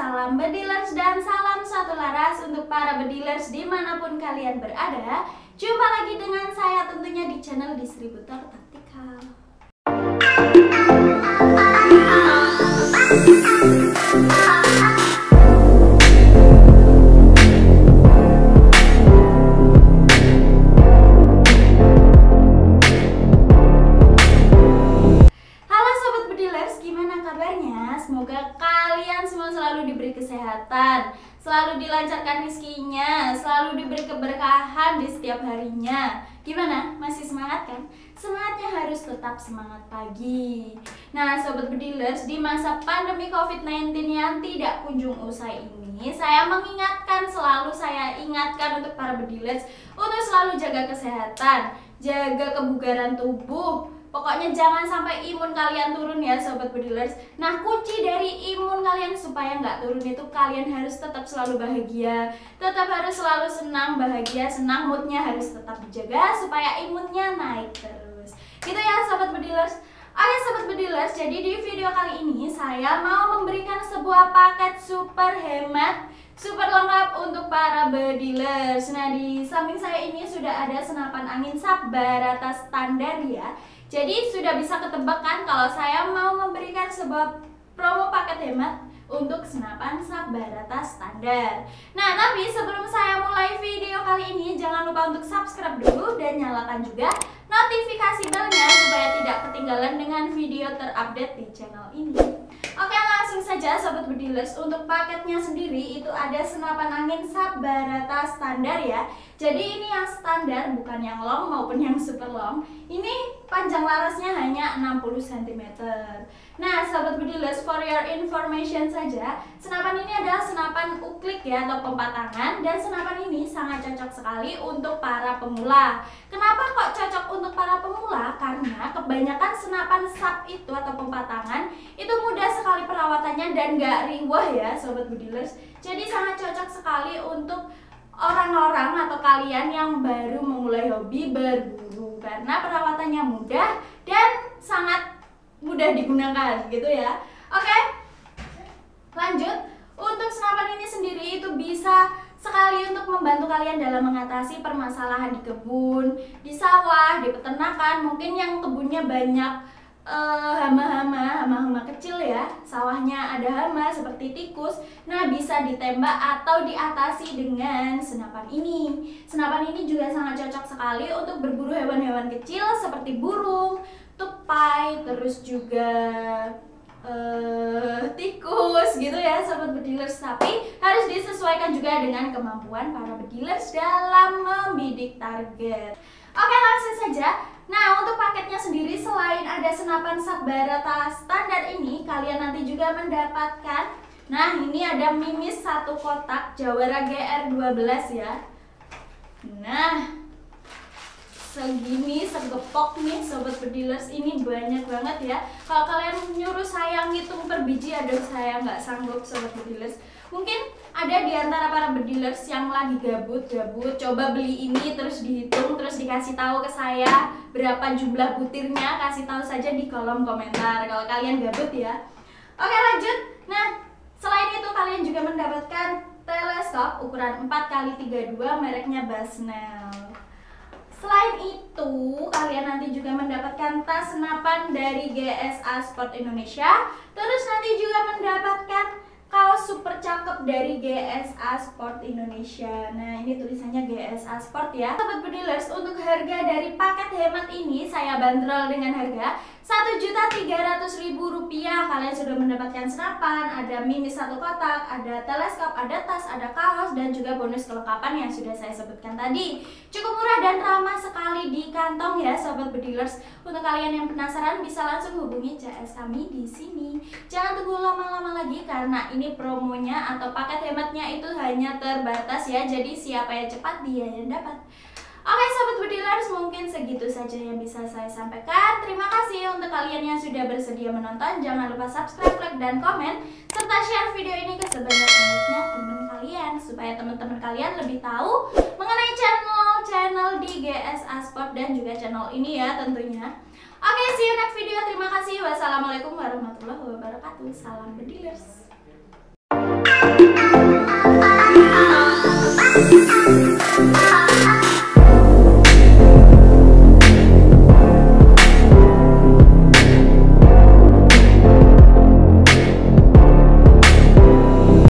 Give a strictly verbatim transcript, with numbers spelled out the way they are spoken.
salam bedilers dan salam satu laras untuk para bedilers dimanapun kalian berada. Jumpa lagi dengan saya tentunya di channel Distributor Taktikal. Semoga kalian semua selalu diberi kesehatan, selalu dilancarkan rezekinya, selalu diberi keberkahan di setiap harinya. Gimana? Masih semangat kan? Semangatnya harus tetap semangat pagi. Nah, Sobat Bedilers, di masa pandemi covid sembilan belas yang tidak kunjung usai ini, saya mengingatkan, selalu saya ingatkan untuk para Bedilers untuk selalu jaga kesehatan, jaga kebugaran tubuh. Pokoknya jangan sampai imun kalian turun ya Sobat Bedilers. Nah, kunci dari imun kalian supaya nggak turun itu kalian harus tetap selalu bahagia, tetap harus selalu senang, bahagia, senang, moodnya harus tetap dijaga supaya imunnya naik terus. Gitu ya Sobat Bedilers. Oke Sobat Bedilers, jadi di video kali ini saya mau memberikan sebuah paket super hemat, super lengkap untuk para bedilers. Nah, di samping saya ini sudah ada senapan angin Sharp Barata standar ya. Jadi sudah bisa ketebak kan kalau saya mau memberikan sebuah promo paket hemat untuk senapan Sharp Barata standar. Nah, tapi sebelum saya mulai video kali ini, jangan lupa untuk subscribe dulu dan nyalakan juga notifikasi belnya supaya tidak ketinggalan dengan video terupdate di channel ini. Oke, langsung saja Sobat Bedilers, untuk paketnya sendiri itu ada senapan angin Sharp Barata standar ya. Jadi ini yang standar, bukan yang long maupun yang super long. Ini panjang larasnya hanya enam puluh sentimeter. Nah Sobat Bedilers, for your information saja, senapan ini adalah senapan uklik ya, atau pompa tangan. Dan senapan ini sangat cocok sekali untuk para pemula. Kenapa kok cocok untuk para pemula? Karena kebanyakan senapan sap itu atau pompa tangan itu mudah sekali perawatannya dan gak riwah ya Sobat Bedilers. Jadi sangat cocok sekali untuk orang-orang atau kalian yang baru memulai hobi berburu, karena perawatannya mudah dan sangat mudah digunakan gitu ya. Oke, lanjut. Untuk senapan ini sendiri itu bisa sekali untuk membantu kalian dalam mengatasi permasalahan di kebun, di sawah, di peternakan. Mungkin yang kebunnya banyak hama-hama, hama-hama kecil ya, sawahnya ada hama seperti tikus. Nah, bisa ditembak atau diatasi dengan senapan ini. Senapan ini juga sangat cocok sekali untuk berburu hewan-hewan kecil seperti burung, tupai, terus juga uh, tikus gitu ya Sobat Bedilers. Tapi harus disesuaikan juga dengan kemampuan para bedilers dalam membidik target. Oke, langsung saja. Nah, untuk paketnya sendiri selain ada senapan Sharp Barata standar ini, kalian nanti juga mendapatkan, nah ini ada mimis satu kotak Jawara G R dua belas ya. Nah, segini segepok nih Sobat Bedilers, ini banyak banget ya. Kalau kalian nyuruh saya ngitung per biji, aduh saya nggak sanggup Sobat Bedilers. Mungkin ada di antara para bedilers yang lagi gabut-gabut, coba beli ini terus dihitung, terus dikasih tahu ke saya berapa jumlah butirnya, kasih tahu saja di kolom komentar kalau kalian gabut ya. Oke, lanjut. Nah, selain itu kalian juga mendapatkan teleskop ukuran empat kali tiga puluh dua mereknya Basnell. Selain itu, kalian nanti juga mendapatkan tas senapan dari G S A Sport Indonesia, terus nanti juga mendapatkan kaos super cakep dari G S A Sport Indonesia. Nah, ini tulisannya G S A Sport ya Sobat Bedilers. Untuk harga dari paket hemat ini saya bandrol dengan harga satu juta tiga ratus ribu rupiah. Kalian sudah mendapatkan senapan, ada mini satu kotak, ada teleskop, ada tas, ada kaos, dan juga bonus kelengkapan yang sudah saya sebutkan tadi. Cukup murah dan ramah sekali di kantong ya Sobat Bedilers. Untuk kalian yang penasaran bisa langsung hubungi C S kami di sini. Jangan tunggu lama-lama lagi karena ini Ini promonya atau paket hematnya itu hanya terbatas ya. Jadi siapa yang cepat dia yang dapat. Oke Sobat Bedilers, mungkin segitu saja yang bisa saya sampaikan. Terima kasih untuk kalian yang sudah bersedia menonton. Jangan lupa subscribe, like, dan komen, serta share video ini ke sebanyak-banyaknya teman kalian, supaya teman-teman kalian lebih tahu mengenai channel-channel di G S A Sport dan juga channel ini ya tentunya. Oke, see you next video. Terima kasih. Wassalamualaikum warahmatullahi wabarakatuh. Salam Bedilers.